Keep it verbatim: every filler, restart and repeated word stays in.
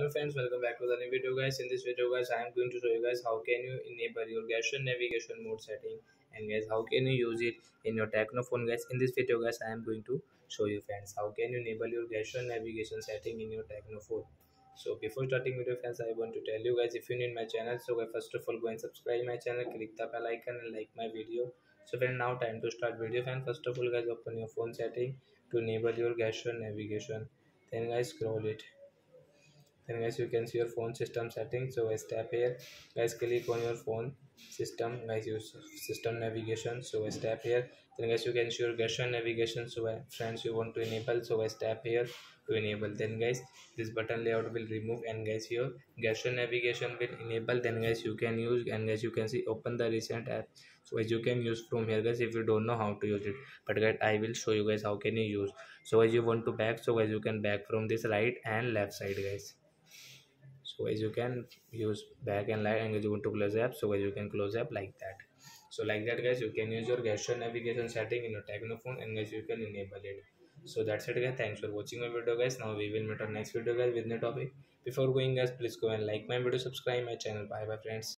Hello friends, welcome back to the new video guys. In this video guys, I am going to show you guys how can you enable your Gaussian navigation mode setting and guys how can you use it in your technophone guys. In this video guys, I am going to show you friends how can you enable your Gaussian navigation setting in your technophone. So before starting video friends, I want to tell you guys, if you need my channel, so guys, first of all go and subscribe my channel, click the bell icon and like my video. So friend, now time to start video friend. First of all guys, open your phone setting to enable your Gaussian navigation, then guys scroll it. Then guys, you can see your phone system settings. So guys, tap here guys, click on your phone system guys, use system navigation. So guys, tap here. Then guys, you can see your Gaussian navigation. So guys, friends, you want to enable, so guys tap here to enable. Then guys, this button layout will remove and guys your Gaussian navigation will enable. Then guys, you can use and guys you can see open the recent app. So as you can use from here guys if you don't know how to use it, but guys I will show you guys how can you use. So as you want to back, so guys you can back from this right and left side guys. So as you can use back and light and you want to close app, so as you can close app like that. So like that guys, you can use your Gaussian navigation setting in your technophone and guys you can enable it. So that's it guys, thanks for watching my video guys. Now we will meet our next video guys with new topic. Before going guys, please go and like my video, subscribe my channel. Bye bye friends.